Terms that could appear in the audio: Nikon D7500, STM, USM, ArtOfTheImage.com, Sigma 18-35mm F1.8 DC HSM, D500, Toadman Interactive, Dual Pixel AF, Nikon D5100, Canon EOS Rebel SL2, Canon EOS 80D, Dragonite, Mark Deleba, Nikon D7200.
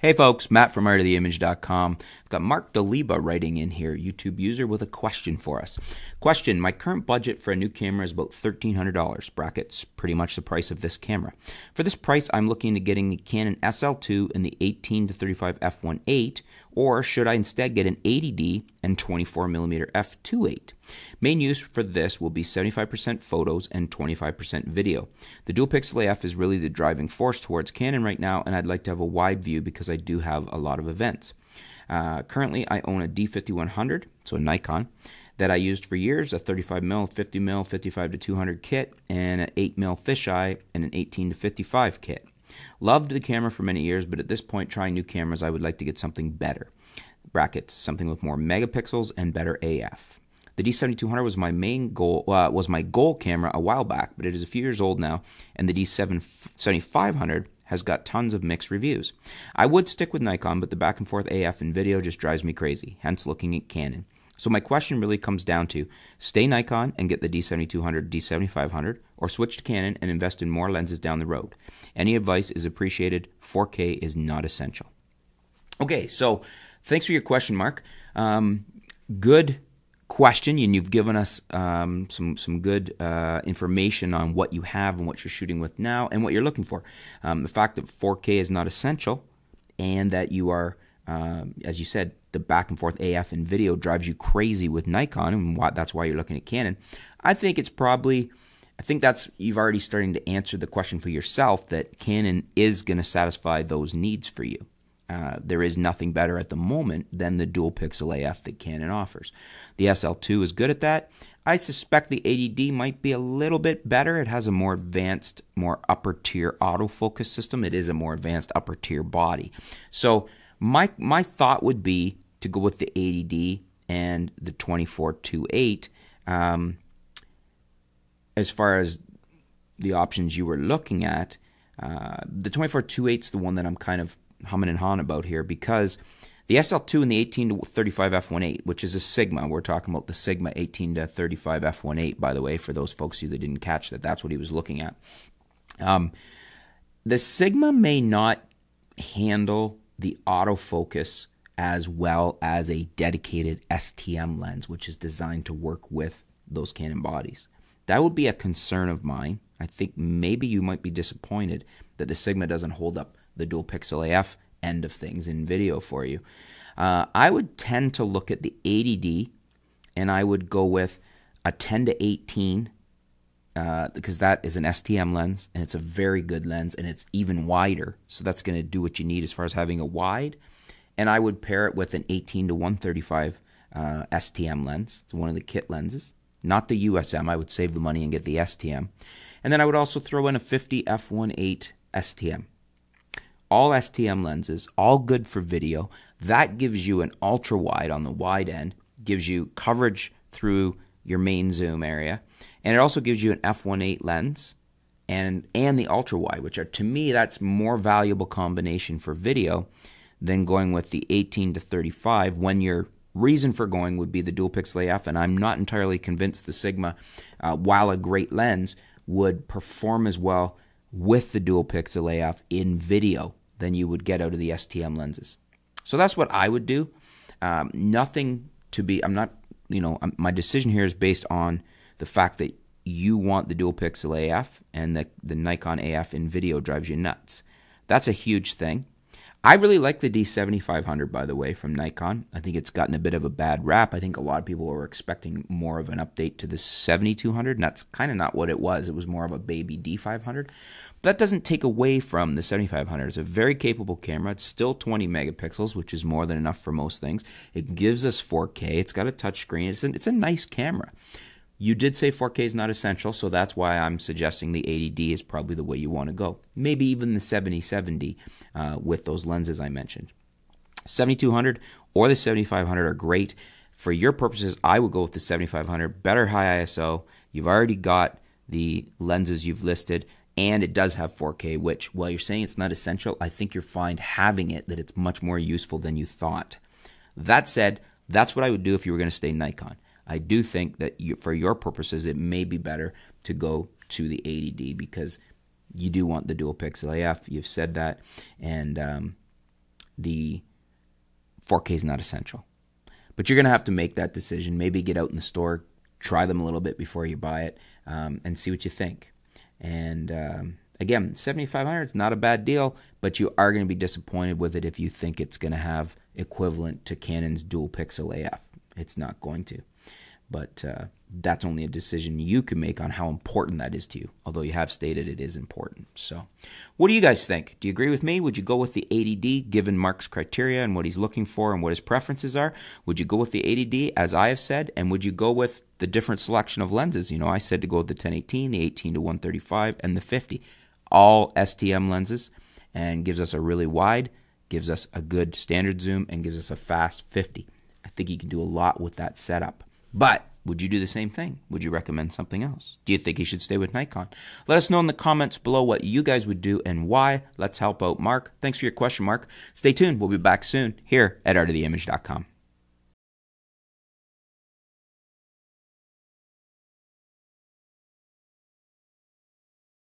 Hey folks, Matt from ArtOfTheImage.com. I've got Mark Deleba writing in here, YouTube user, with a question for us. Question, my current budget for a new camera is about $1,300, brackets, pretty much the price of this camera. For this price, I'm looking into getting the Canon SL2 and the 18-35mm f/1.8, or should I instead get an 80D and 24mm f/2.8? Main use for this will be 75% photos and 25% video. The dual pixel AF is really the driving force towards Canon right now, and I'd like to have a wide view because I do have a lot of events. Currently, I own a D5100, so a Nikon, that I used for years, a 35mm, 50mm, 55-200 kit, and an 8mm fisheye, and an 18-55 kit. Loved the camera for many years, but at this point, trying new cameras, I would like to get something better. Brackets, something with more megapixels and better AF. The D7200 was my goal camera a while back, but it is a few years old now, and the D7500 has got tons of mixed reviews. I would stick with Nikon, but the back and forth AF and video just drives me crazy, hence looking at Canon. So my question really comes down to stay Nikon and get the D7200, D7500, or switch to Canon and invest in more lenses down the road. Any advice is appreciated. 4K is not essential. Okay, so thanks for your question, Mark. Good question, and you've given us some good information on what you have and what you're shooting with now and what you're looking for. The fact that 4K is not essential and that you are, as you said, the back and forth AF and video drives you crazy with Nikon, and that's why you're looking at Canon. I think it's probably, you've already starting to answer the question for yourself that Canon is going to satisfy those needs for you. There is nothing better at the moment than the dual pixel AF that Canon offers. The SL2 is good at that. I suspect the 80D might be a little bit better. It has a more advanced, more upper tier autofocus system. It is a more advanced upper tier body. So my thought would be to go with the 80D and the 24-2.8 as far as the options you were looking at. The 24-2.8 is the one that I'm kind of humming and hawing about here, because the SL2 and the 18-35 f/1.8, which is a Sigma, we're talking about the Sigma 18-35 f/1.8, by the way, for those folks who didn't catch that, that's what he was looking at. The Sigma may not handle the autofocus as well as a dedicated STM lens, which is designed to work with those Canon bodies. That would be a concern of mine. I think maybe you might be disappointed that the Sigma doesn't hold up the dual pixel AF end of things in video for you. I would tend to look at the 80D, and I would go with a 10-18 because that is an STM lens, and it's a very good lens, and it's even wider. So that's going to do what you need as far as having a wide. And I would pair it with an 18-135 STM lens. It's one of the kit lenses, not the USM. I would save the money and get the STM. And then I would also throw in a 50 f/1.8 STM. All STM lenses, all good for video. That gives you an ultra wide on the wide end, gives you coverage through your main zoom area, and it also gives you an f/1.8 lens and the ultra wide, which are, to me, that's more valuable combination for video than going with the 18-35 when your reason for going would be the dual pixel AF, and I'm not entirely convinced the Sigma, while a great lens, would perform as well with the dual pixel AF in video than you would get out of the STM lenses. So that's what I would do. Nothing to be, my decision here is based on the fact that you want the dual pixel AF and the Nikon AF in video drives you nuts. That's a huge thing. I really like the D7500, by the way, from Nikon. I think it's gotten a bit of a bad rap. I think a lot of people were expecting more of an update to the 7200, and that's kind of not what it was. It was more of a baby D500. But that doesn't take away from the 7500. It's a very capable camera. It's still 20 megapixels, which is more than enough for most things. It gives us 4K. It's got a touchscreen. It's a nice camera. You did say 4K is not essential, so that's why I'm suggesting the 80D is probably the way you want to go. Maybe even the 70-70 with those lenses I mentioned. 7200 or the 7500 are great. For your purposes, I would go with the 7500. Better high ISO. You've already got the lenses you've listed, and it does have 4K, which, while you're saying it's not essential, I think you'll find having it that it's much more useful than you thought. That said, that's what I would do if you were going to stay Nikon. I do think that for your purposes, it may be better to go to the 80D because you do want the dual pixel AF. You've said that, and the 4K is not essential. But you're going to have to make that decision. Maybe get out in the store, try them a little bit before you buy it, and see what you think. And again, 7500 is not a bad deal, but you are going to be disappointed with it if you think it's going to have equivalent to Canon's dual pixel AF. It's not going to. But that's only a decision you can make on how important that is to you, although you have stated it is important. So what do you guys think? Do you agree with me? Would you go with the 80D given Mark's criteria and what he's looking for and what his preferences are? Would you go with the 80D as I have said? And would you go with the different selection of lenses? You know, I said to go with the 10-18, the 18-135, and the 50. All STM lenses, and gives us a really wide, gives us a good standard zoom, and gives us a fast 50. I think you can do a lot with that setup. But would you do the same thing? Would you recommend something else? Do you think you should stay with Nikon? Let us know in the comments below what you guys would do and why. Let's help out Mark. Thanks for your question, Mark. Stay tuned. We'll be back soon here at ArtOfTheImage.com.